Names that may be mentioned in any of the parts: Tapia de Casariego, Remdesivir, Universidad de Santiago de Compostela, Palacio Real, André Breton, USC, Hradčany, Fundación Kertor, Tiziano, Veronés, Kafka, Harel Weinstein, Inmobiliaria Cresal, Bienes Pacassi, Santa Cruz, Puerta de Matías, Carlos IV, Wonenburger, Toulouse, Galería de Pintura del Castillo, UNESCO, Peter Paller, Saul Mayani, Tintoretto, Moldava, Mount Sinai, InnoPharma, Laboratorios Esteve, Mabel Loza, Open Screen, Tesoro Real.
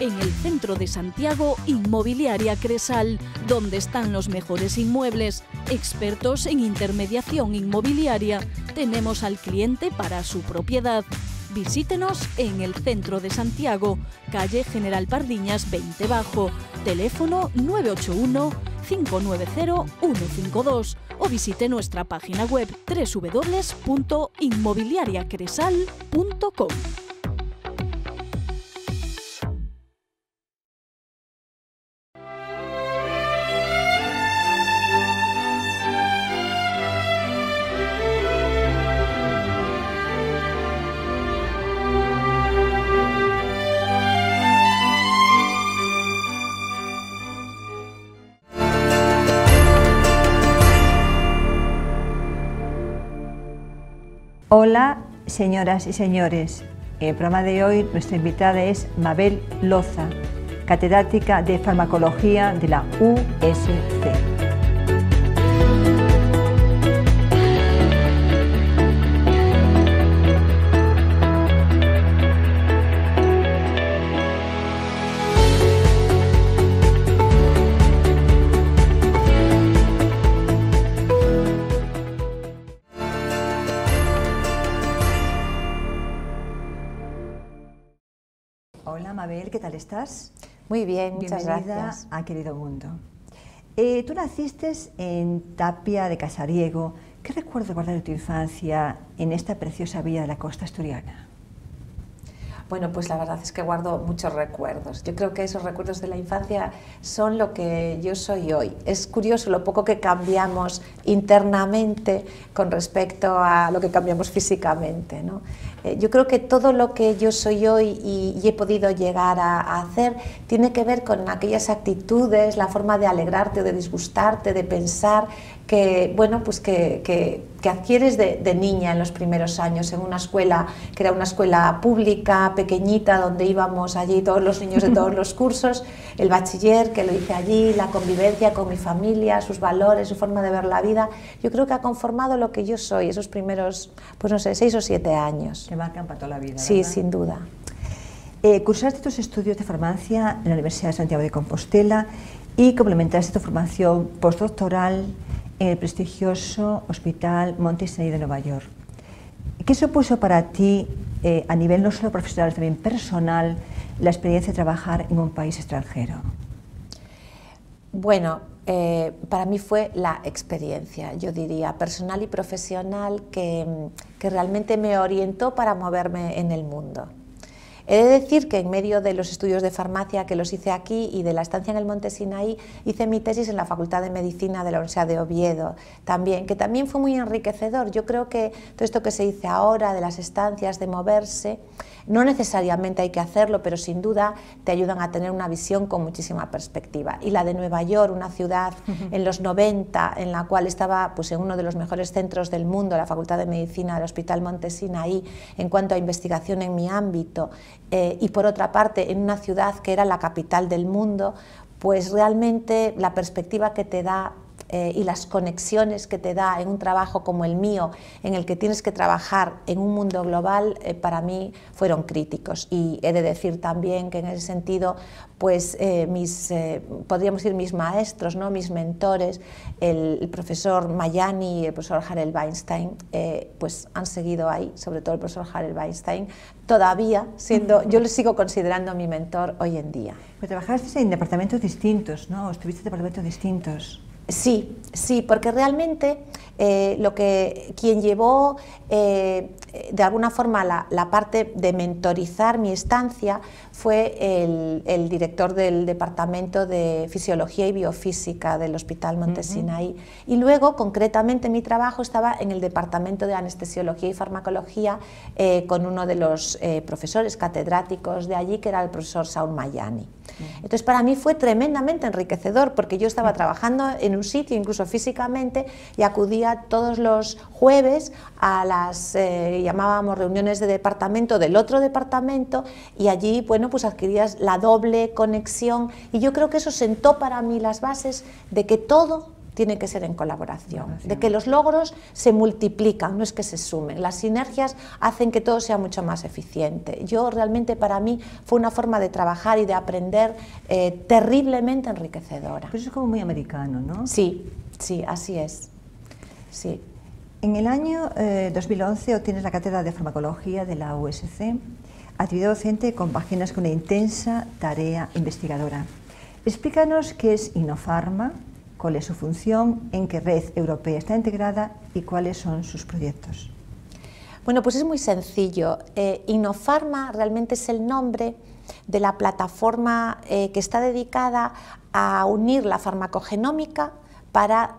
en el centro de Santiago, Inmobiliaria Cresal, donde están los mejores inmuebles. Expertos en intermediación inmobiliaria, tenemos al cliente para su propiedad. Visítenos en el centro de Santiago, calle General Pardiñas 20 bajo, teléfono 981 590 152, o visite nuestra página web www.inmobiliariacresal.com. Hola, señoras y señores. En el programa de hoy nuestra invitada es Mabel Loza, catedrática de farmacología de la USC. Mabel, ¿qué tal estás? Muy bien, muchas gracias. Bienvenida a Querido Mundo. Tú naciste en Tapia de Casariego. ¿Qué recuerdo guardas de tu infancia en esta preciosa villa de la costa asturiana? Bueno, pues la verdad es que guardo muchos recuerdos. Yo creo que esos recuerdos de la infancia son lo que yo soy hoy. Es curioso lo poco que cambiamos internamente con respecto a lo que cambiamos físicamente, ¿no? Yo creo que todo lo que yo soy hoy y he podido llegar a hacer tiene que ver con aquellas actitudes, la forma de alegrarte o de disgustarte, de pensar que, bueno, pues que adquieres de niña en los primeros años, en una escuela que era una escuela pública, pequeñita, donde íbamos allí todos los niños de todos los cursos, el bachiller que lo hice allí, la convivencia con mi familia, sus valores, su forma de ver la vida. Yo creo que ha conformado lo que yo soy esos primeros, pues no sé, 6 o 7 años. Te marcan para toda la vida. Sí, ¿verdad? Sin duda. Cursaste tus estudios de farmacia en la Universidad de Santiago de Compostela y complementaste tu formación postdoctoral en el prestigioso Hospital Mount Sinai de Nueva York. ¿Qué supuso para ti, a nivel no solo profesional, también personal, la experiencia de trabajar en un país extranjero? Bueno, para mí fue la experiencia, yo diría, personal y profesional, que realmente me orientó para moverme en el mundo. He de decir que en medio de los estudios de farmacia que los hice aquí y de la estancia en el Monte Sinaí, hice mi tesis en la Facultad de Medicina de la Universidad de Oviedo, que también fue muy enriquecedor. Yo creo que todo esto que se dice ahora de las estancias, de moverse, no necesariamente hay que hacerlo, pero sin duda te ayudan a tener una visión con muchísima perspectiva. Y la de Nueva York, una ciudad en los 90, en la cual estaba pues, en uno de los mejores centros del mundo, la Facultad de Medicina del Hospital Monte Sinaí, en cuanto a investigación en mi ámbito, y por otra parte en una ciudad que era la capital del mundo, pues realmente la perspectiva que te da y las conexiones que te da en un trabajo como el mío, en el que tienes que trabajar en un mundo global, para mí fueron críticos. Y he de decir también que en ese sentido, pues podríamos decir mis maestros, ¿no? Mis mentores, el profesor Mayani y el profesor Harel Weinstein, pues han seguido ahí, sobre todo el profesor Harel Weinstein, todavía siendo, yo lo sigo considerando mi mentor hoy en día. Pero trabajaste en departamentos distintos, ¿no? Estuviste en departamentos distintos. Sí, sí, porque realmente quien llevó de alguna forma la parte de mentorizar mi estancia fue el director del Departamento de Fisiología y Biofísica del Hospital Monte Sinaí. Y luego, concretamente, mi trabajo estaba en el Departamento de Anestesiología y Farmacología con uno de los profesores catedráticos de allí, que era el profesor Saul Mayani. Entonces, para mí fue tremendamente enriquecedor, porque yo estaba trabajando en un sitio, incluso físicamente, y acudía todos los jueves a las, llamábamos reuniones de departamento, del otro departamento, y allí, bueno, pues adquirías la doble conexión, y yo creo que eso sentó para mí las bases de que todo tiene que ser en colaboración, de que los logros se multiplican, no es que se sumen, las sinergias hacen que todo sea mucho más eficiente. Yo realmente, para mí fue una forma de trabajar y de aprender terriblemente enriquecedora. Pero eso es como muy americano, ¿no? Sí, sí, así es, sí. En el año 2011 obtienes la cátedra de farmacología de la USC, actividad docente compaginas con una intensa tarea investigadora. Explícanos qué es InnoPharma, cuál es su función, en qué red europea está integrada y cuáles son sus proyectos. Bueno, pues es muy sencillo. InnoPharma realmente es el nombre de la plataforma que está dedicada a unir la farmacogenómica para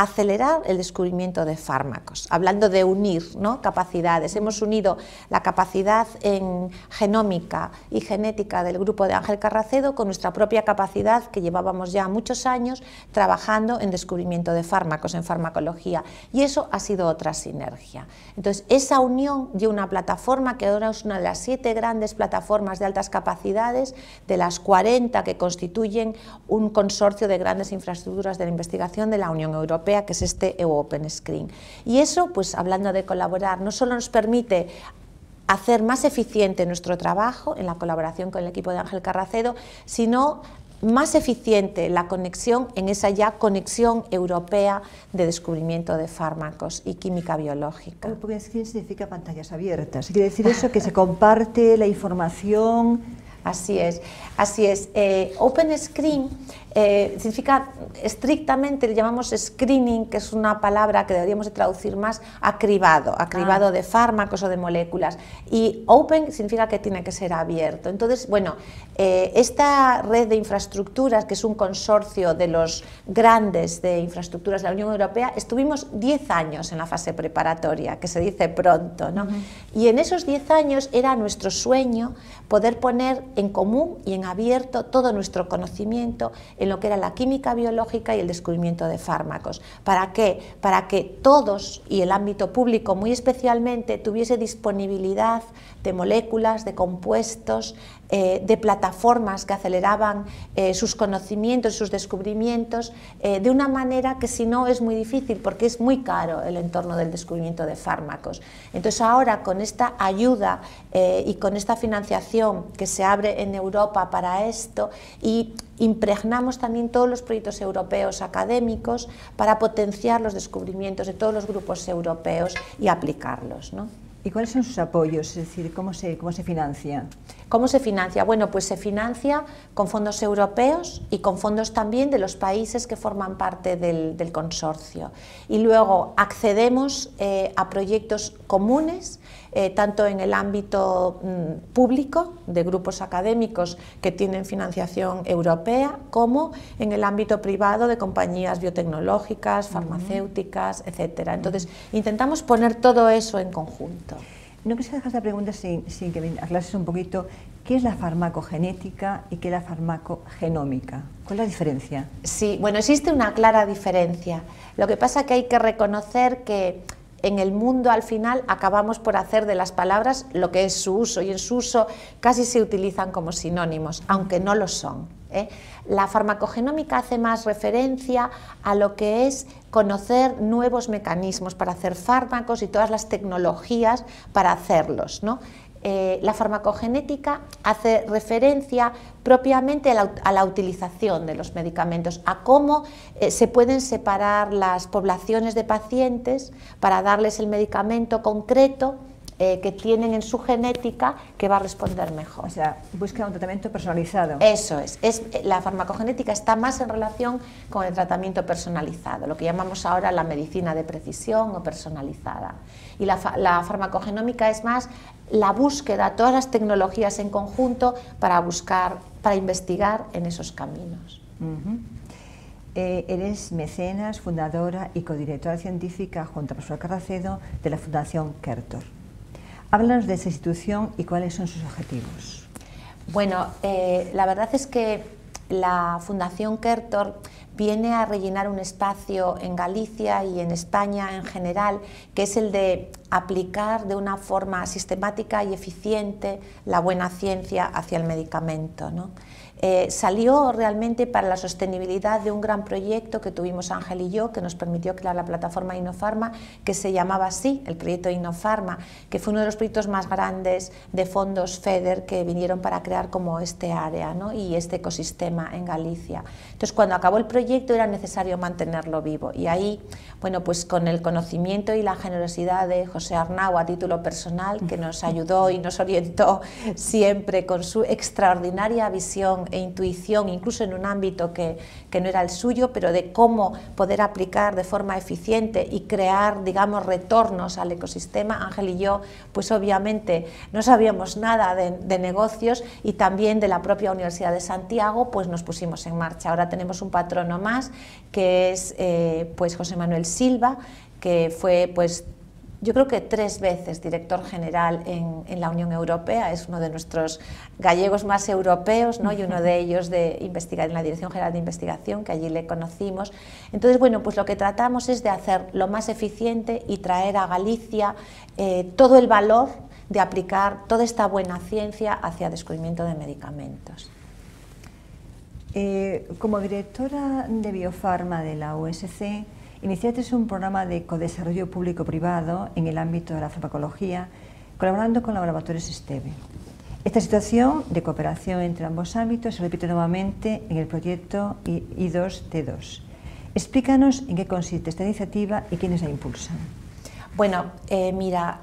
acelerar el descubrimiento de fármacos, hablando de unir, ¿no?, capacidades. Hemos unido la capacidad en genómica y genética del grupo de Ángel Carracedo con nuestra propia capacidad que llevábamos ya muchos años trabajando en descubrimiento de fármacos, en farmacología, y eso ha sido otra sinergia. Entonces, esa unión dio una plataforma que ahora es una de las 7 grandes plataformas de altas capacidades, de las 40 que constituyen un consorcio de grandes infraestructuras de la investigación de la Unión Europea, que es este Open Screen. Y eso, pues hablando de colaborar, no solo nos permite hacer más eficiente nuestro trabajo en la colaboración con el equipo de Ángel Carracedo, sino más eficiente la conexión en esa ya conexión europea de descubrimiento de fármacos y química biológica. Open Screen significa pantallas abiertas, quiere decir eso, que se comparte la información. Así es, así es. Open Screen significa, estrictamente le llamamos screening, que es una palabra que deberíamos de traducir más a cribado de fármacos o de moléculas, y open significa que tiene que ser abierto. Entonces, bueno, esta red de infraestructuras, que es un consorcio de los grandes de infraestructuras de la Unión Europea, estuvimos 10 años en la fase preparatoria, que se dice pronto, ¿no? Y en esos 10 años era nuestro sueño poder poner en común y en abierto todo nuestro conocimiento en lo que era la química biológica y el descubrimiento de fármacos. ¿Para qué? Para que todos, y el ámbito público muy especialmente, tuviese disponibilidad de moléculas, de compuestos, de plataformas que aceleraban sus conocimientos, sus descubrimientos, de una manera que si no es muy difícil, porque es muy caro el entorno del descubrimiento de fármacos. Entonces ahora, con esta ayuda y con esta financiación que se abre en Europa para esto, y impregnamos también todos los proyectos europeos académicos para potenciar los descubrimientos de todos los grupos europeos y aplicarlos, ¿no? ¿Y cuáles son sus apoyos? Es decir, ¿cómo se financia? ¿Cómo se financia? Bueno, pues se financia con fondos europeos y con fondos también de los países que forman parte del consorcio. Y luego accedemos a proyectos comunes, tanto en el ámbito público, de grupos académicos que tienen financiación europea, como en el ámbito privado de compañías biotecnológicas, farmacéuticas, etcétera. Entonces, intentamos poner todo eso en conjunto. No quisiera dejar esta pregunta sin que me aclares un poquito qué es la farmacogenética y qué es la farmacogenómica. ¿Cuál es la diferencia? Sí, bueno, existe una clara diferencia. Lo que pasa es que hay que reconocer que en el mundo al final acabamos por hacer de las palabras lo que es su uso, y en su uso casi se utilizan como sinónimos, aunque no lo son, ¿eh? La farmacogenómica hace más referencia a lo que es conocer nuevos mecanismos para hacer fármacos y todas las tecnologías para hacerlos, ¿no? La farmacogenética hace referencia propiamente a la utilización de los medicamentos, a cómo se pueden separar las poblaciones de pacientes para darles el medicamento concreto que tienen en su genética que va a responder mejor. O sea, busca un tratamiento personalizado. Eso es la farmacogenética está más en relación con el tratamiento personalizado, lo que llamamos ahora la medicina de precisión o personalizada. Y la farmacogenómica es más la búsqueda, todas las tecnologías en conjunto para investigar en esos caminos. Eres mecenas, fundadora y codirectora científica junto a profesor Carracedo de la Fundación Kertor. Háblanos de esta institución y cuáles son sus objetivos. Bueno, la verdad es que la Fundación Kertor viene a rellenar un espacio en Galicia y en España en general, que es el de aplicar de una forma sistemática y eficiente la buena ciencia hacia el medicamento, ¿no? Salió realmente para la sostenibilidad de un gran proyecto que tuvimos Ángel y yo, que nos permitió crear la plataforma InnoPharma, que se llamaba así, el proyecto InnoPharma, que fue uno de los proyectos más grandes de fondos FEDER que vinieron para crear como este área, ¿no?, y este ecosistema en Galicia. Entonces, cuando acabó el proyecto era necesario mantenerlo vivo, y ahí, bueno, pues con el conocimiento y la generosidad de José Arnau a título personal, que nos ayudó y nos orientó siempre con su extraordinaria visión e intuición, incluso en un ámbito que no era el suyo, pero de cómo poder aplicar de forma eficiente y crear, digamos, retornos al ecosistema. Ángel y yo, pues obviamente no sabíamos nada de negocios, y también de la propia Universidad de Santiago, pues nos pusimos en marcha. Ahora tenemos un patrono más, que es pues José Manuel Silva, que fue, pues, yo creo que 3 veces director general en la Unión Europea, es uno de nuestros gallegos más europeos, ¿no?, y uno de ellos de investigar en la Dirección General de Investigación, que allí le conocimos. Entonces, bueno, pues lo que tratamos es de hacer lo más eficiente y traer a Galicia todo el valor de aplicar toda esta buena ciencia hacia el descubrimiento de medicamentos. Como directora de Biofarma de la USC, iniciaste un programa de codesarrollo público-privado en el ámbito de la farmacología, colaborando con Laboratorios Esteve. Esta situación de cooperación entre ambos ámbitos se repite nuevamente en el proyecto I2T2. Explícanos en qué consiste esta iniciativa y quiénes la impulsan. Bueno, mira,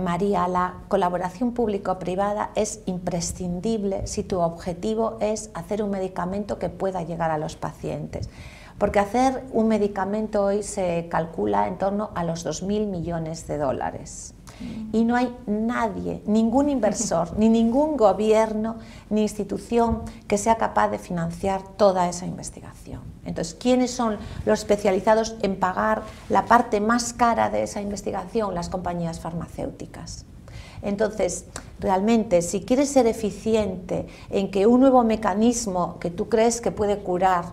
María, la colaboración público-privada es imprescindible si tu objetivo es hacer un medicamento que pueda llegar a los pacientes. Porque hacer un medicamento hoy se calcula en torno a los 2.000 millones de dólares. Y no hay nadie, ningún inversor, ni ningún gobierno, ni institución que sea capaz de financiar toda esa investigación. Entonces, ¿quiénes son los especializados en pagar la parte más cara de esa investigación? Las compañías farmacéuticas. Entonces, realmente, si quieres ser eficiente en que un nuevo mecanismo que tú crees que puede curar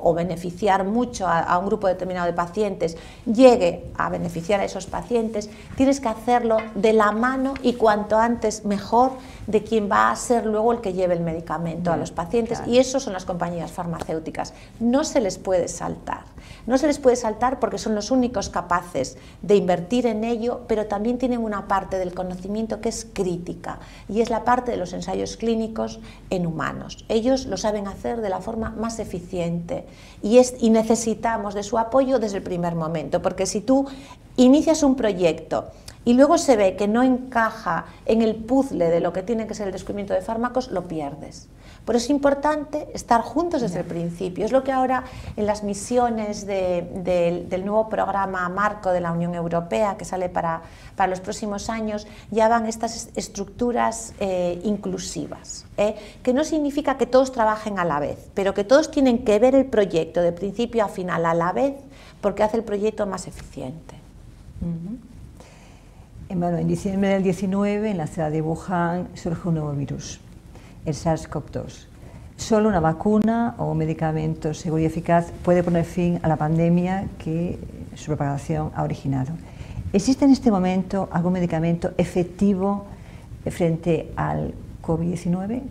o beneficiar mucho a un grupo determinado de pacientes llegue a beneficiar a esos pacientes, tienes que hacerlo de la mano y cuanto antes mejor de quien va a ser luego el que lleve el medicamento a los pacientes, claro. Y eso son las compañías farmacéuticas. No se les puede saltar. No se les puede saltar porque son los únicos capaces de invertir en ello, pero también tienen una parte del conocimiento que es crítica, y es la parte de los ensayos clínicos en humanos. Ellos lo saben hacer de la forma más eficiente y necesitamos de su apoyo desde el primer momento, porque si tú inicias un proyecto y luego se ve que no encaja en el puzzle de lo que tiene que ser el descubrimiento de fármacos, lo pierdes. Pero es importante estar juntos desde el principio. Es lo que ahora en las misiones del nuevo programa marco de la Unión Europea, que sale para los próximos años, ya van estas estructuras inclusivas, que no significa que todos trabajen a la vez, pero que todos tienen que ver el proyecto de principio a final a la vez, porque hace el proyecto más eficiente. Bueno, en diciembre del 19, en la ciudad de Wuhan, surge un nuevo virus, el SARS-CoV-2. Solo una vacuna o un medicamento seguro y eficaz puede poner fin a la pandemia que su propagación ha originado. ¿Existe en este momento algún medicamento efectivo frente al COVID-19?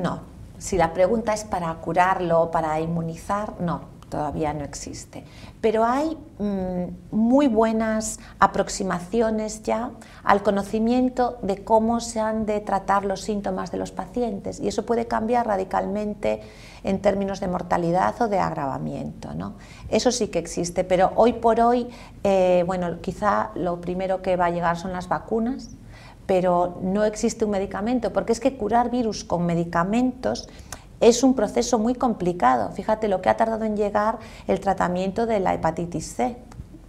No. Si la pregunta es para curarlo o para inmunizar, no. Todavía no existe, pero hay muy buenas aproximaciones ya al conocimiento de cómo se han de tratar los síntomas de los pacientes, y eso puede cambiar radicalmente en términos de mortalidad o de agravamiento, ¿no? Eso sí que existe, pero hoy por hoy, bueno, quizá lo primero que va a llegar son las vacunas, pero no existe un medicamento, porque es que curar virus con medicamentos es un proceso muy complicado. Fíjate lo que ha tardado en llegar el tratamiento de la hepatitis C,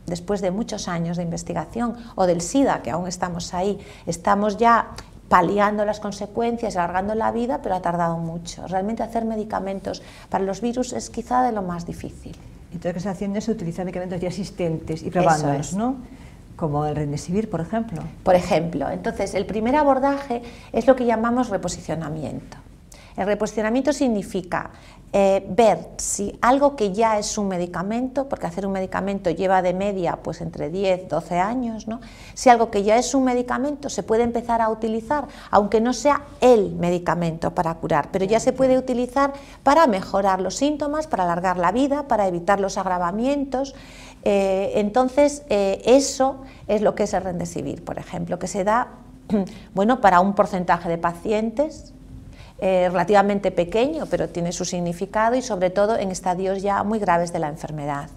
después de muchos años de investigación, o del SIDA, que aún estamos ahí. Estamos ya paliando las consecuencias, alargando la vida, pero ha tardado mucho. Realmente hacer medicamentos para los virus es quizá de lo más difícil. Entonces lo que se está haciendo es utilizar medicamentos ya existentes y probándolos, ¿no? Como el Remdesivir, por ejemplo. Por ejemplo. Entonces el primer abordaje es lo que llamamos reposicionamiento. El reposicionamiento significa ver si algo que ya es un medicamento, porque hacer un medicamento lleva de media pues entre 10, 12 años, ¿no? Si algo que ya es un medicamento se puede empezar a utilizar, aunque no sea el medicamento para curar, pero ya se puede utilizar para mejorar los síntomas, para alargar la vida, para evitar los agravamientos. Entonces, eso es lo que es el Remdesivir, por ejemplo, que se da bueno, para un porcentaje de pacientes relativamente pequeño, pero tiene su significado, y sobre todo en estadios ya muy graves de la enfermedad.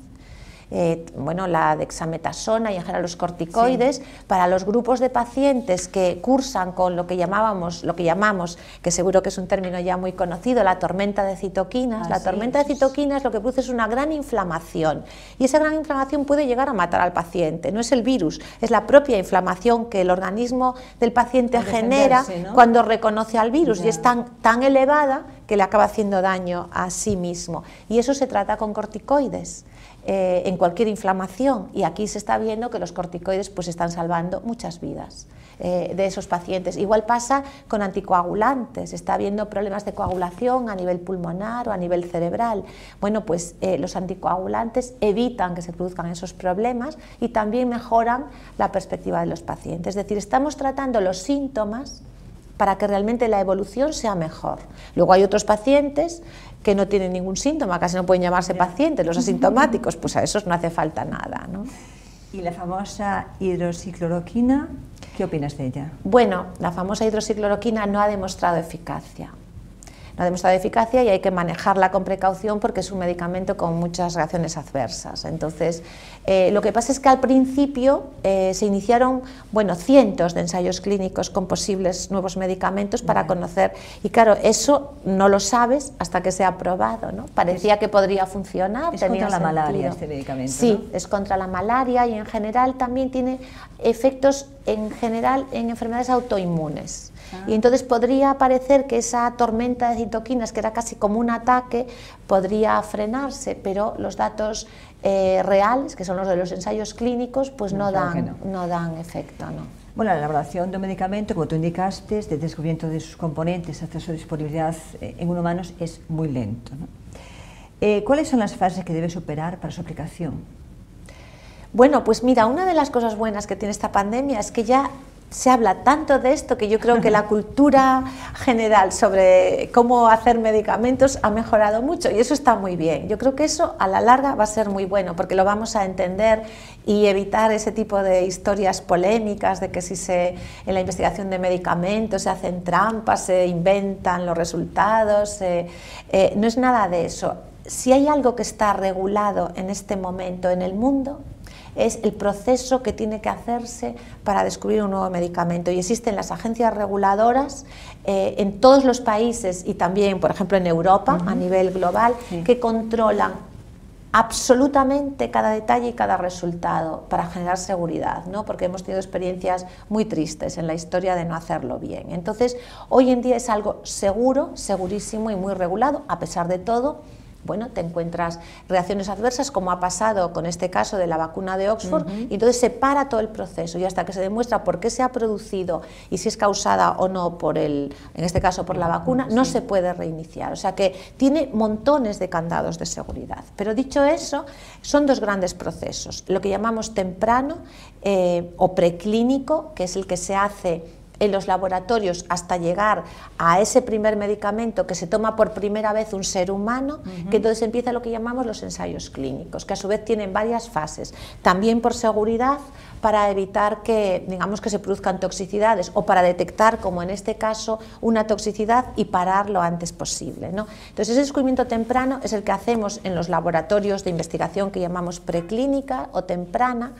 Bueno, la dexametasona y en general los corticoides, sí, para los grupos de pacientes que cursan con lo que llamamos, que seguro que es un término ya muy conocido, la tormenta de citoquinas. La tormenta de citoquinas lo que produce es una gran inflamación, y esa gran inflamación puede llegar a matar al paciente. No es el virus, es la propia inflamación que el organismo del paciente genera, ¿no?, cuando reconoce al virus, y es tan elevada que le acaba haciendo daño a sí mismo, y eso se trata con corticoides. En cualquier inflamación, y aquí se está viendo que los corticoides pues están salvando muchas vidas de esos pacientes. Igual pasa con anticoagulantes, está habiendo problemas de coagulación a nivel pulmonar o a nivel cerebral. Bueno, pues los anticoagulantes evitan que se produzcan esos problemas y también mejoran la perspectiva de los pacientes. Es decir, estamos tratando los síntomas para que realmente la evolución sea mejor. Luego hay otros pacientes que no tienen ningún síntoma, casi no pueden llamarse pacientes, los asintomáticos, pues a esos no hace falta nada, ¿no? ¿Y la famosa hidroxicloroquina? ¿Qué opinas de ella? Bueno, la famosa hidroxicloroquina no ha demostrado eficacia. No ha demostrado eficacia y hay que manejarla con precaución porque es un medicamento con muchas reacciones adversas. Entonces, lo que pasa es que al principio se iniciaron cientos de ensayos clínicos con posibles nuevos medicamentos para conocer, y claro, eso no lo sabes hasta que sea probado, ¿no? Parecía que podría funcionar. Es contra la malaria este medicamento. Sí, ¿no? Es contra la malaria y en general también tiene efectos en enfermedades autoinmunes. Y entonces podría parecer que esa tormenta de citoquinas, que era casi como un ataque, podría frenarse, pero los datos reales, que son los de los ensayos clínicos, pues no dan efecto, ¿no? Bueno, la elaboración de un medicamento, como tú indicaste, desde el descubrimiento de sus componentes hasta su disponibilidad en humanos, es muy lento, ¿no? ¿Cuáles son las fases que debe superar para su aplicación? Bueno, pues mira, una de las cosas buenas que tiene esta pandemia es que ya se habla tanto de esto que yo creo que la cultura general sobre cómo hacer medicamentos ha mejorado mucho, y eso está muy bien. Yo creo que eso a la larga va a ser muy bueno porque lo vamos a entender y evitar ese tipo de historias polémicas de que si en la investigación de medicamentos se hacen trampas, se inventan los resultados, no es nada de eso. Si hay algo que está regulado en este momento en el mundo, es el proceso que tiene que hacerse para descubrir un nuevo medicamento, y existen las agencias reguladoras en todos los países y también, por ejemplo, en Europa, a nivel global, que controlan absolutamente cada detalle y cada resultado para generar seguridad, ¿no? Porque hemos tenido experiencias muy tristes en la historia de no hacerlo bien. Entonces, hoy en día es algo seguro, segurísimo y muy regulado. A pesar de todo, bueno, te encuentras reacciones adversas, como ha pasado con este caso de la vacuna de Oxford, y entonces se para todo el proceso, y hasta que se demuestra por qué se ha producido y si es causada o no por en este caso por la vacuna, no se puede reiniciar. O sea que tiene montones de candados de seguridad. Pero dicho eso, son dos grandes procesos, lo que llamamos temprano o preclínico, que es el que se hace en los laboratorios hasta llegar a ese primer medicamento que se toma por primera vez un ser humano, que entonces empieza lo que llamamos los ensayos clínicos, que a su vez tienen varias fases, también por seguridad, para evitar que, digamos, que se produzcan toxicidades, o para detectar, como en este caso, una toxicidad y parar lo antes posible, ¿no? Entonces, ese descubrimiento temprano es el que hacemos en los laboratorios de investigación que llamamos preclínica o temprana,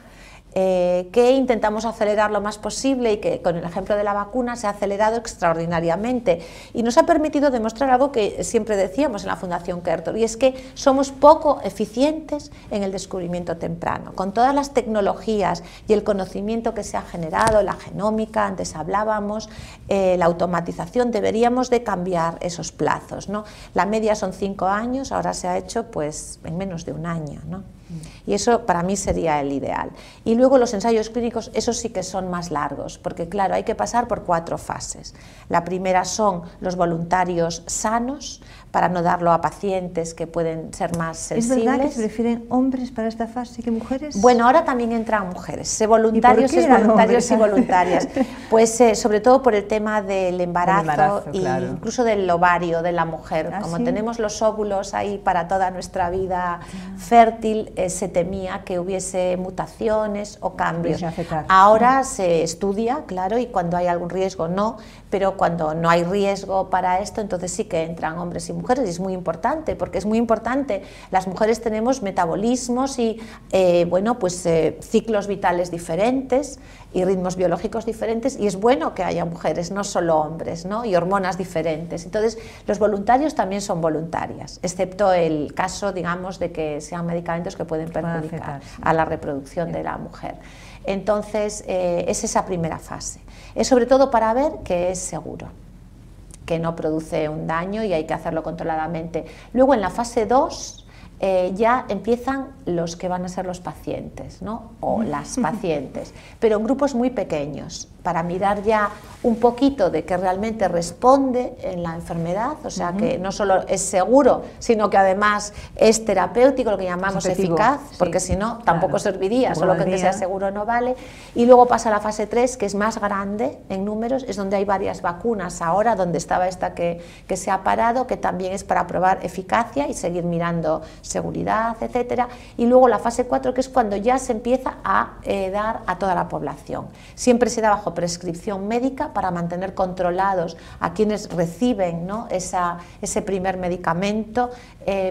que intentamos acelerar lo más posible, y que con el ejemplo de la vacuna se ha acelerado extraordinariamente y nos ha permitido demostrar algo que siempre decíamos en la Fundación Kertor, y es que somos poco eficientes en el descubrimiento temprano. Con todas las tecnologías y el conocimiento que se ha generado, la genómica, antes hablábamos, la automatización, deberíamos de cambiar esos plazos, ¿no? La media son 5 años, ahora se ha hecho pues en menos de un año, ¿no? Y eso para mí sería el ideal. Y luego los ensayos clínicos, esos sí que son más largos, porque claro, hay que pasar por 4 fases. La primera son los voluntarios sanos, para no darlo a pacientes que pueden ser más sensibles. ¿Es verdad que se prefieren hombres para esta fase que mujeres? Bueno, ahora también entran mujeres, voluntarios y voluntarios y voluntarias. Pues sobre todo por el tema del embarazo e claro, incluso del ovario de la mujer. ¿Ah, como sí? Tenemos los óvulos ahí para toda nuestra vida fértil, se temía que hubiese mutaciones o cambios. Ahora se estudia, claro, y cuando hay algún riesgo no, pero cuando no hay riesgo para esto, entonces sí que entran hombres y mujeres, y es muy importante, porque es muy importante. Las mujeres tenemos metabolismos y bueno, pues ciclos vitales diferentes y ritmos biológicos diferentes, y es bueno que haya mujeres, no solo hombres, ¿no? Y hormonas diferentes. Entonces los voluntarios también son voluntarias, excepto el caso, digamos, de que sean medicamentos que pueden perjudicar a la reproducción de la mujer. Entonces es esa primera fase, es sobre todo para ver que es seguro, que no produce un daño y hay que hacerlo controladamente. Luego en la fase 2 ya empiezan los que van a ser los pacientes, ¿no? O las pacientes, pero en grupos muy pequeños, para mirar ya un poquito de que realmente responde en la enfermedad, o sea, que no solo es seguro, sino que además es terapéutico, lo que llamamos eficaz, porque si no, tampoco serviría, solo que sea seguro no vale. Y luego pasa la fase 3, que es más grande en números, es donde hay varias vacunas ahora, donde estaba esta que se ha parado, que también es para probar eficacia y seguir mirando seguridad, etcétera. Y luego la fase 4, que es cuando ya se empieza a dar a toda la población. Siempre se da bajo prescripción médica para mantener controlados a quienes reciben, ¿no? ese primer medicamento,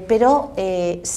pero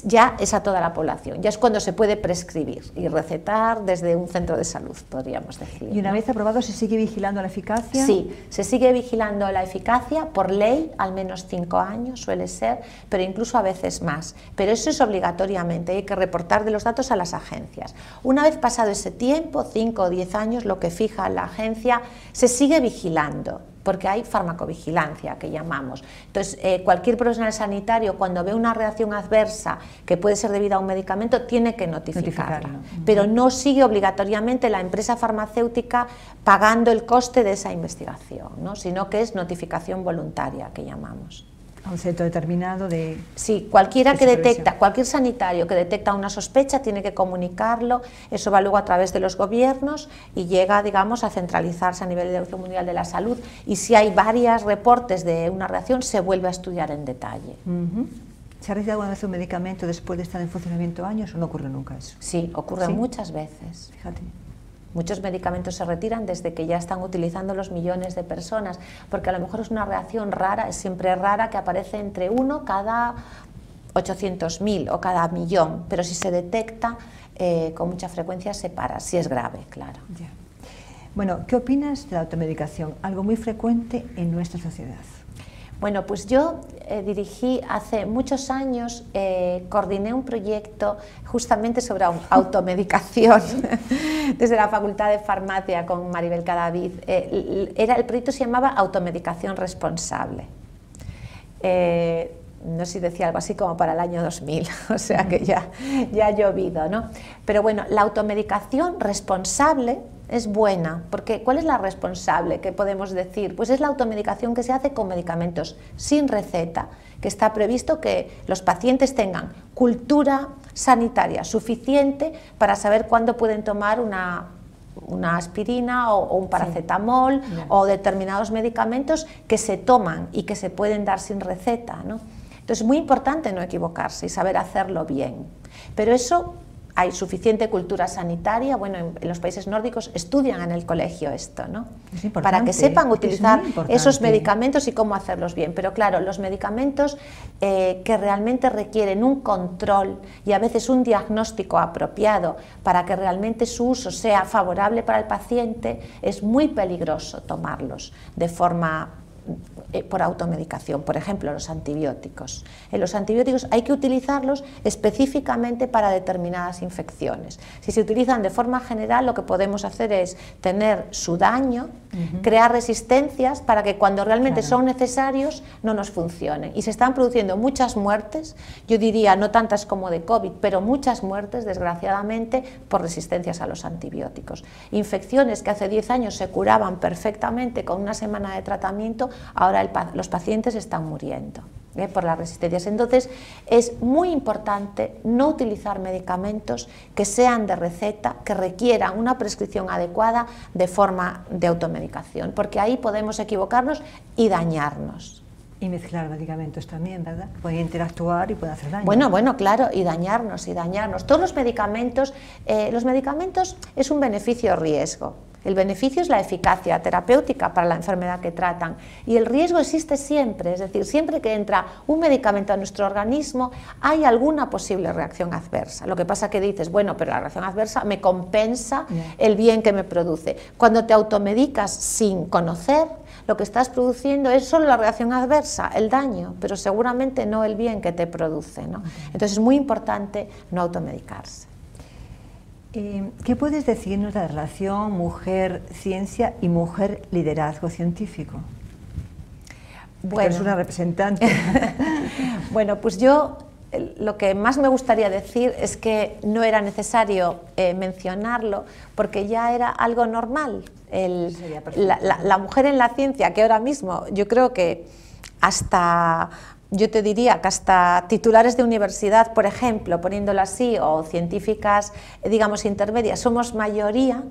ya es a toda la población, ya es cuando se puede prescribir y recetar desde un centro de salud, podríamos decir. ¿Y una vez aprobado se sigue vigilando la eficacia? Sí, se sigue vigilando la eficacia por ley, al menos 5 años suele ser, pero incluso a veces más. Pero eso es obligatoriamente, hay que reportar de los datos a las agencias. Una vez pasado ese tiempo, 5 o 10 años, lo que fija la agencia, se sigue vigilando, porque hay farmacovigilancia, que llamamos. Entonces, cualquier profesional sanitario, cuando ve una reacción adversa que puede ser debida a un medicamento, tiene que notificarla, pero no sigue obligatoriamente la empresa farmacéutica pagando el coste de esa investigación, ¿no? Sino que es notificación voluntaria, que llamamos. Un centro determinado de... Sí, cualquiera que detecta, cualquier sanitario que detecta una sospecha tiene que comunicarlo, eso va luego a través de los gobiernos y llega, digamos, a centralizarse a nivel de la Organización Mundial de la Salud, y si hay varios reportes de una reacción se vuelve a estudiar en detalle. ¿Se ha recibido alguna vez un medicamento después de estar en funcionamiento años o no ocurre nunca eso? Sí, ocurre muchas veces. Fíjate. Muchos medicamentos se retiran desde que ya están utilizando los millones de personas, porque a lo mejor es una reacción rara, es siempre rara, que aparece entre 1 cada 800.000 o cada millón, pero si se detecta con mucha frecuencia se para, si es grave, claro. Ya. Bueno, ¿qué opinas de la automedicación? Algo muy frecuente en nuestra sociedad. Bueno, pues yo dirigí hace muchos años, coordiné un proyecto justamente sobre automedicación desde la Facultad de Farmacia con Maribel Cadavid. El proyecto se llamaba Automedicación Responsable. No sé si decía algo así como para el año 2000, o sea que ya ha llovido, ¿no? Pero bueno, la automedicación responsable es buena, porque ¿cuál es la responsable que podemos decir? Pues es la automedicación que se hace con medicamentos sin receta, que está previsto que los pacientes tengan cultura sanitaria suficiente para saber cuándo pueden tomar una aspirina o un paracetamol o determinados medicamentos que se toman y que se pueden dar sin receta, ¿no? Entonces es muy importante no equivocarse y saber hacerlo bien, pero eso... Hay suficiente cultura sanitaria, bueno, en los países nórdicos estudian en el colegio esto, ¿no? Es para que sepan utilizar esos medicamentos y cómo hacerlos bien. Pero claro, los medicamentos que realmente requieren un control y a veces un diagnóstico apropiado para que realmente su uso sea favorable para el paciente, es muy peligroso tomarlos de forma por automedicación, por ejemplo, los antibióticos. Los antibióticos hay que utilizarlos específicamente para determinadas infecciones. Si se utilizan de forma general, lo que podemos hacer es tener su daño, crear resistencias para que cuando realmente son necesarios no nos funcionen. Y se están produciendo muchas muertes, yo diría no tantas como de COVID, pero muchas muertes, desgraciadamente, por resistencias a los antibióticos. Infecciones que hace 10 años se curaban perfectamente con una semana de tratamiento, ahora los pacientes están muriendo por las resistencias. Entonces es muy importante no utilizar medicamentos que sean de receta, que requieran una prescripción adecuada de forma de automedicación, porque ahí podemos equivocarnos y dañarnos. Y mezclar medicamentos también, ¿verdad? Pueden interactuar y puede hacer daño. Bueno, claro, y dañarnos, Todos los medicamentos es un beneficio-riesgo. El beneficio es la eficacia terapéutica para la enfermedad que tratan y el riesgo existe siempre, es decir, siempre que entra un medicamento a nuestro organismo hay alguna posible reacción adversa. Lo que pasa que dices, bueno, pero la reacción adversa me compensa el bien que me produce. Cuando te automedicas sin conocer, lo que estás produciendo es solo la reacción adversa, el daño, pero seguramente no el bien que te produce, ¿no? Entonces es muy importante no automedicarse. ¿Qué puedes decirnos de la relación mujer-ciencia y mujer-liderazgo científico? Bueno, eres una representante. Bueno, pues yo lo que más me gustaría decir es que no era necesario mencionarlo porque ya era algo normal. La mujer en la ciencia, que ahora mismo yo creo que hasta... Yo te diría que hasta titulares de universidad, por ejemplo, poniéndolo así, o científicas, digamos, intermedias, somos mayoría,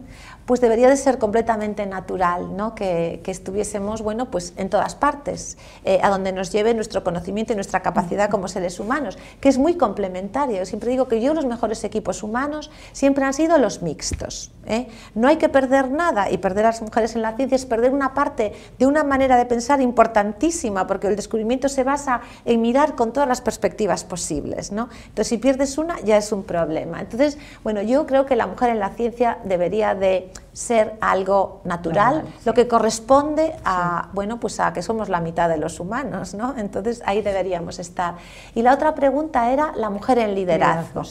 pues debería de ser completamente natural, ¿no? Que estuviésemos, bueno, pues en todas partes, a donde nos lleve nuestro conocimiento y nuestra capacidad como seres humanos, que es muy complementario. Siempre digo que los mejores equipos humanos siempre han sido los mixtos, ¿eh? No hay que perder nada, y perder a las mujeres en la ciencia es perder una parte de una manera de pensar importantísima, porque el descubrimiento se basa en mirar con todas las perspectivas posibles, ¿no? Entonces, si pierdes una, ya es un problema. Entonces, bueno, yo creo que la mujer en la ciencia debería de ser algo natural, lo que corresponde a, bueno, pues a que somos la mitad de los humanos, ¿no? Entonces, ahí deberíamos estar. Y la otra pregunta era la mujer en liderazgo.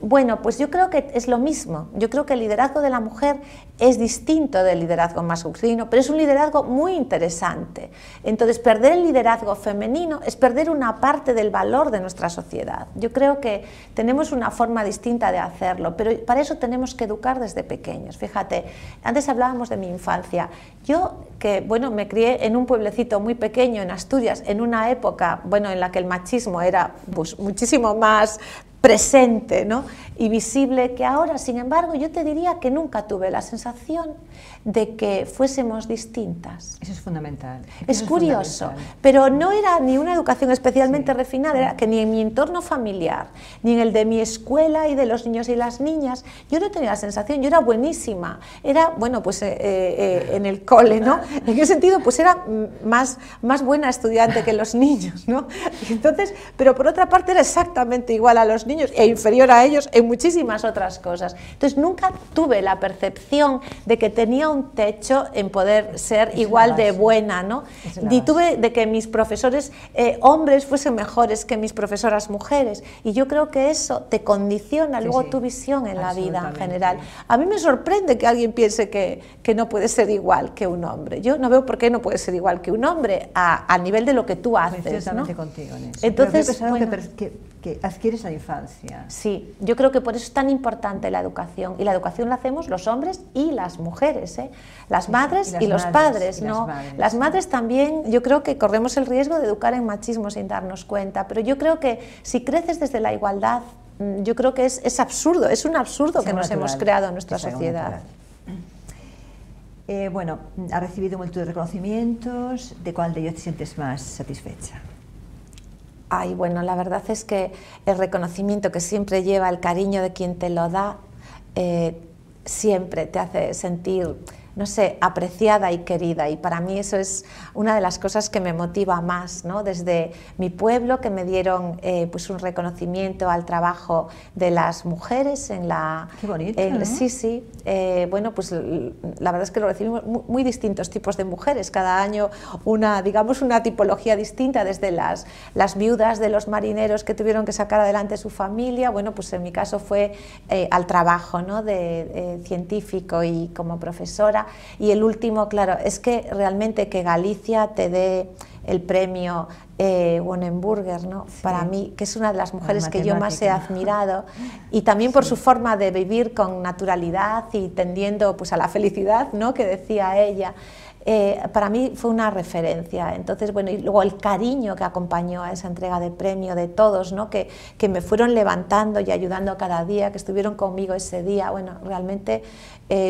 Bueno, pues yo creo que es lo mismo. Yo creo que el liderazgo de la mujer es distinto del liderazgo masculino, pero es un liderazgo muy interesante. Entonces, perder el liderazgo femenino es perder una parte del valor de nuestra sociedad. Yo creo que tenemos una forma distinta de hacerlo, pero para eso tenemos que educar desde pequeños. Fíjate, antes hablábamos de mi infancia. Yo, que bueno, me crié en un pueblecito muy pequeño en Asturias, en una época, bueno, en la que el machismo era pues, muchísimo más presente, ¿no? Y visible que ahora. Sin embargo, yo te diría que nunca tuve la sensación de que fuésemos distintas. Eso es fundamental. Es curioso, pero no era ni una educación especialmente refinada, era que ni en mi entorno familiar, ni en el de mi escuela y de los niños y las niñas, yo no tenía la sensación, yo era buenísima, era, bueno, pues en el cole, ¿no? En ese sentido, pues era más buena estudiante que los niños, ¿no? Entonces, pero por otra parte era exactamente igual a los niños e inferior a ellos en muchísimas otras cosas. Entonces nunca tuve la percepción de que tenía un techo en poder ser igual de buena, ¿no? Ni tuve de que mis profesores hombres fuesen mejores que mis profesoras mujeres, y yo creo que eso te condiciona luego tu visión en la vida en general. A mí me sorprende que alguien piense que no puede ser igual que un hombre. Yo no veo por qué no puede ser igual que un hombre a nivel de lo que tú haces, ¿no? Contigo en eso. Entonces, bueno, que adquieres la infancia. Sí, yo creo que por eso es tan importante la educación, y la educación la hacemos los hombres y las mujeres, ¿eh? Las madres y los padres, ¿no? Las madres también, yo creo que corremos el riesgo de educar en machismo sin darnos cuenta, pero yo creo que si creces desde la igualdad, yo creo que es absurdo, es un absurdo que nos hemos creado en nuestra sociedad. Bueno, ha recibido multitud de reconocimientos, ¿de cuál de ellos te sientes más satisfecha? Ay, bueno, la verdad es que el reconocimiento que siempre lleva el cariño de quien te lo da siempre te hace sentir no sé, apreciada y querida, y para mí eso es una de las cosas que me motiva más, ¿no? Desde mi pueblo, que me dieron pues un reconocimiento al trabajo de las mujeres en la... Qué bonito, ¿no? Sí, sí, bueno, pues la verdad es que lo recibimos muy distintos tipos de mujeres, cada año una, digamos, una tipología distinta, desde las viudas de los marineros que tuvieron que sacar adelante su familia, bueno, pues en mi caso fue al trabajo, ¿no? de científico y como profesora, y el último, claro, es que realmente que Galicia te dé el premio Wonenburger, ¿no? Sí. Para mí, que es una de las mujeres que yo más he admirado, y también por su forma de vivir con naturalidad y tendiendo pues a la felicidad, ¿no? Que decía ella. Para mí fue una referencia. Entonces, bueno, y luego el cariño que acompañó a esa entrega de premio de todos, ¿no? Que me fueron levantando y ayudando cada día, que estuvieron conmigo ese día. Bueno, realmente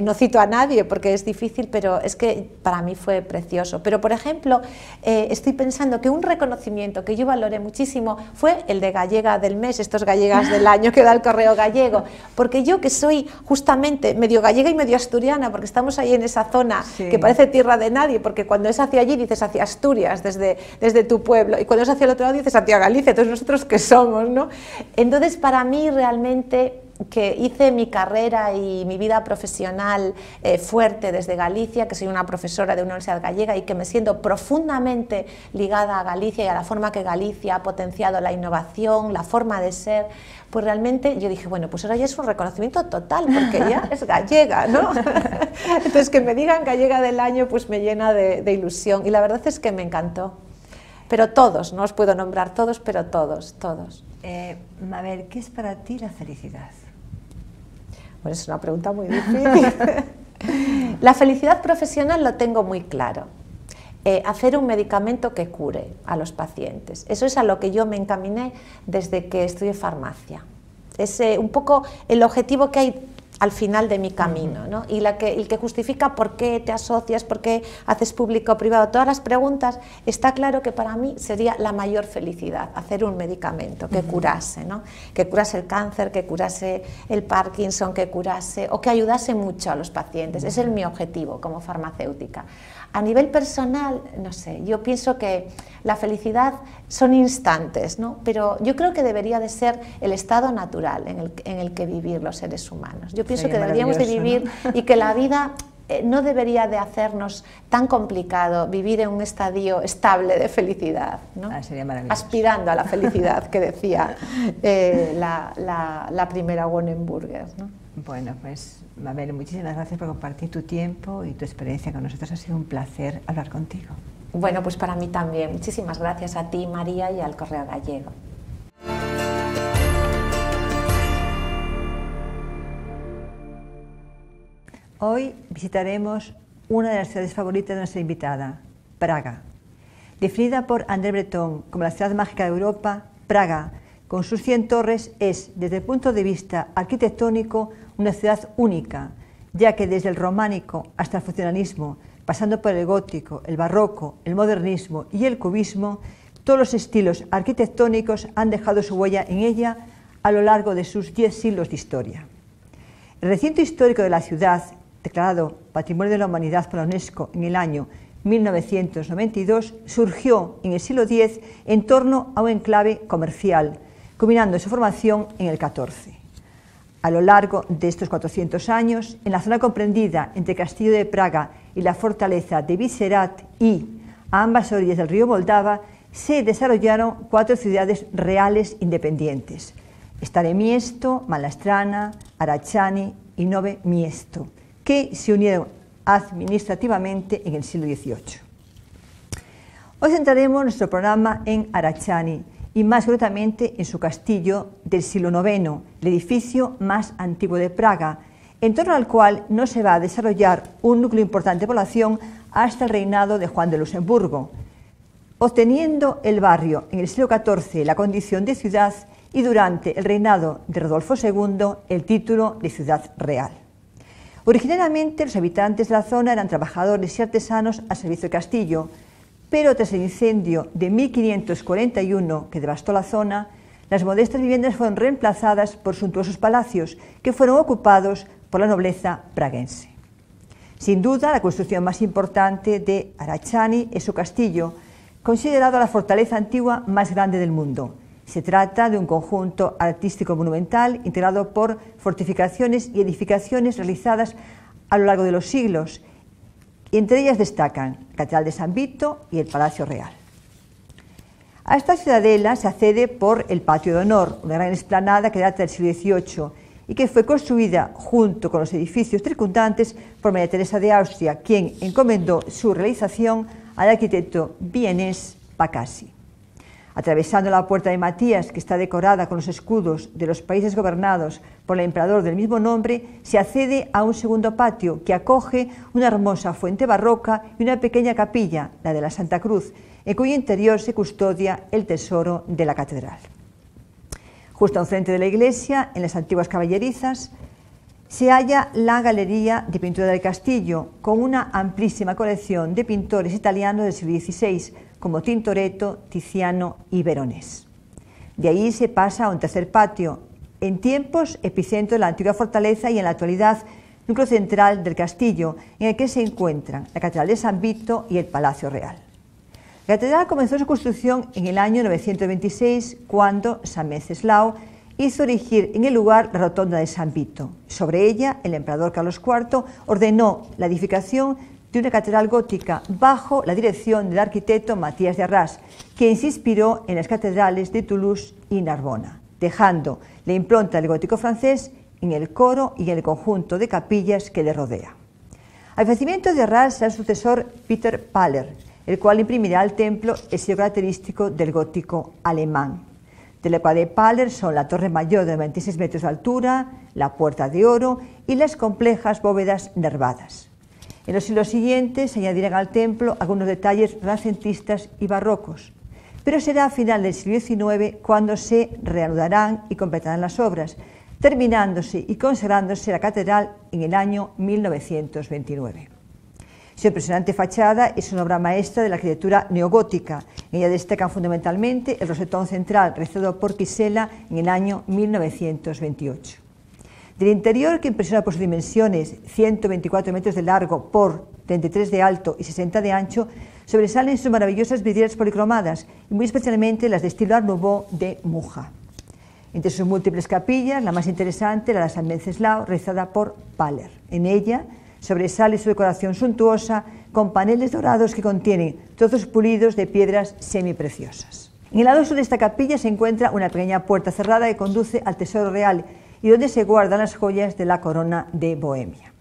no cito a nadie porque es difícil, pero es que para mí fue precioso. Pero, por ejemplo, estoy pensando que un reconocimiento que yo valoré muchísimo fue el de Gallega del Mes, estos gallegas del año que da el Correo Gallego, porque yo, que soy justamente medio gallega y medio asturiana, porque estamos ahí en esa zona, sí, que parece tierra de nadie, porque cuando es hacia allí dices hacia Asturias, desde tu pueblo, y cuando es hacia el otro lado dices hacia Galicia, entonces nosotros qué somos, ¿no? Entonces, para mí realmente, que hice mi carrera y mi vida profesional fuerte desde Galicia, que soy una profesora de una universidad gallega y que me siento profundamente ligada a Galicia y a la forma que Galicia ha potenciado la innovación, la forma de ser, pues realmente yo dije, bueno, pues ahora ya es un reconocimiento total, porque ya es gallega, ¿no? Entonces, que me digan gallega del año, pues me llena de ilusión, y la verdad es que me encantó. Pero todos, no os puedo nombrar todos, pero todos, todos. Mabel, ¿qué es para ti la felicidad? Bueno, es una pregunta muy difícil. La felicidad profesional lo tengo muy claro. Hacer un medicamento que cure a los pacientes. Eso es a lo que yo me encaminé desde que estudié farmacia. Es un poco el objetivo que hay al final de mi camino, ¿no? Y el que justifica por qué te asocias, por qué haces público-privado, todas las preguntas, está claro que para mí sería la mayor felicidad, hacer un medicamento que curase, ¿no? Que curase el cáncer, que curase el Parkinson, que curase o que ayudase mucho a los pacientes. Ese es mi objetivo como farmacéutica. A nivel personal, no sé, yo pienso que la felicidad son instantes, ¿no? Pero yo creo que debería de ser el estado natural en el que vivir los seres humanos. Yo pienso que deberíamos de vivir, ¿no? Y que la vida no debería de hacernos tan complicado vivir en un estadio estable de felicidad, ¿no? Sería maravilloso. Aspirando a la felicidad que decía la primera Wonenburger, ¿no? Bueno, pues Mabel, muchísimas gracias por compartir tu tiempo y tu experiencia con nosotros. Ha sido un placer hablar contigo. Bueno, pues para mí también. Muchísimas gracias a ti, María, y al Correo Gallego. Hoy visitaremos una de las ciudades favoritas de nuestra invitada, Praga. Definida por André Breton como la ciudad mágica de Europa, Praga, con sus 100 torres, es, desde el punto de vista arquitectónico, una ciudad única, ya que desde el románico hasta el funcionalismo, pasando por el gótico, el barroco, el modernismo y el cubismo, todos los estilos arquitectónicos han dejado su huella en ella a lo largo de sus 10 siglos de historia. El recinto histórico de la ciudad, declarado Patrimonio de la Humanidad por la UNESCO en el año 1992, surgió en el siglo X en torno a un enclave comercial, culminando su formación en el XIV. A lo largo de estos 400 años, en la zona comprendida entre Castillo de Praga y la fortaleza de Vyšehrad y a ambas orillas del río Moldava, se desarrollaron 4 ciudades reales independientes: Staré Město, Malá Strana, Hradčany y Nové Město, que se unieron administrativamente en el siglo XVIII. Hoy centraremos nuestro programa en Hradčany, y más concretamente en su castillo del siglo IX, el edificio más antiguo de Praga, en torno al cual no se va a desarrollar un núcleo importante de población hasta el reinado de Juan de Luxemburgo, obteniendo el barrio en el siglo XIV la condición de ciudad y durante el reinado de Rodolfo II el título de ciudad real. Originariamente los habitantes de la zona eran trabajadores y artesanos al servicio del castillo, pero tras el incendio de 1541 que devastó la zona, las modestas viviendas fueron reemplazadas por suntuosos palacios que fueron ocupados por la nobleza praguense. Sin duda, la construcción más importante de Hradčany es su castillo, considerado la fortaleza antigua más grande del mundo. Se trata de un conjunto artístico monumental integrado por fortificaciones y edificaciones realizadas a lo largo de los siglos. Entre ellas destacan la Catedral de San Vito y el Palacio Real. A esta ciudadela se accede por el Patio de Honor, una gran explanada que data del siglo XVIII y que fue construida junto con los edificios circundantes por María Teresa de Austria, quien encomendó su realización al arquitecto Bienes Pacassi. Atravesando la Puerta de Matías, que está decorada con los escudos de los países gobernados por el emperador del mismo nombre, se accede a un segundo patio que acoge una hermosa fuente barroca y una pequeña capilla, la de la Santa Cruz, en cuyo interior se custodia el tesoro de la catedral. Justo enfrente de la iglesia, en las antiguas caballerizas, se halla la Galería de Pintura del Castillo, con una amplísima colección de pintores italianos del siglo XVI, como Tintoretto, Tiziano y Veronés. De ahí se pasa a un tercer patio, en tiempos epicentro de la antigua fortaleza y en la actualidad núcleo central del castillo, en el que se encuentran la Catedral de San Vito y el Palacio Real. La catedral comenzó su construcción en el año 926, cuando San Wenceslao hizo erigir en el lugar la rotonda de San Vito. Sobre ella, el emperador Carlos IV ordenó la edificación de una catedral gótica bajo la dirección del arquitecto Matías de Arras, quien se inspiró en las catedrales de Toulouse y Narbona, dejando la impronta del gótico francés en el coro y en el conjunto de capillas que le rodea. Al fallecimiento de Arras será el sucesor Peter Paller, el cual imprimirá al templo el sello característico del gótico alemán. De la época de Paller son la torre mayor de 26 metros de altura, la puerta de oro y las complejas bóvedas nervadas. En los siglos siguientes se añadirán al templo algunos detalles renacentistas y barrocos, pero será a final del siglo XIX cuando se reanudarán y completarán las obras, terminándose y consagrándose la catedral en el año 1929. Su impresionante fachada es una obra maestra de la arquitectura neogótica. En ella destacan fundamentalmente el rosetón central realizado por Quisela en el año 1928. Del interior, que impresiona por sus dimensiones, 124 metros de largo por 33 de alto y 60 de ancho, sobresalen sus maravillosas vidrieras policromadas y muy especialmente las de estilo Art Nouveau de Mucha. Entre sus múltiples capillas, la más interesante, la de San Wenceslao, realizada por Paller. En ella sobresale su decoración suntuosa con paneles dorados que contienen trozos pulidos de piedras semipreciosas. En el lado sur de esta capilla se encuentra una pequeña puerta cerrada que conduce al Tesoro Real y donde se guardan las joyas de la corona de Bohemia.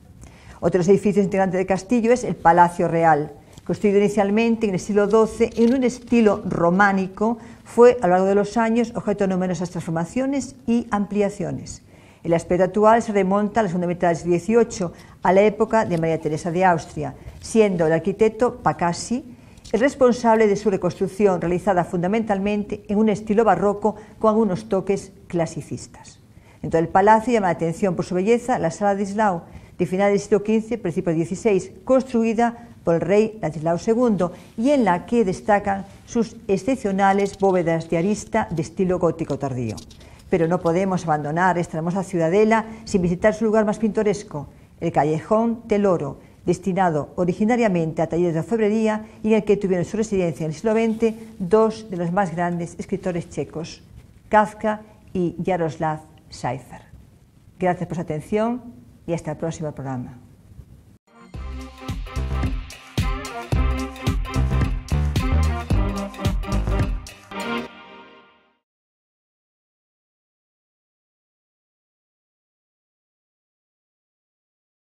Otro de los edificios integrantes del castillo es el Palacio Real. Construido inicialmente en el siglo XII en un estilo románico, fue a lo largo de los años objeto de numerosas transformaciones y ampliaciones. El aspecto actual se remonta a la segunda mitad del siglo XVIII, a la época de María Teresa de Austria, siendo el arquitecto Pacassi el responsable de su reconstrucción, realizada fundamentalmente en un estilo barroco con algunos toques clasicistas. En todo el palacio llama la atención por su belleza la Sala de Ladislao, de finales del siglo XV, principios del XVI, construida por el rey Ladislao II, y en la que destacan sus excepcionales bóvedas de arista de estilo gótico tardío. Pero no podemos abandonar esta hermosa ciudadela sin visitar su lugar más pintoresco, el Callejón del Oro, destinado originariamente a talleres de orfebrería y en el que tuvieron su residencia en el siglo XX dos de los más grandes escritores checos, Kafka y Jaroslav Seifer. Gracias por su atención y hasta el próximo programa.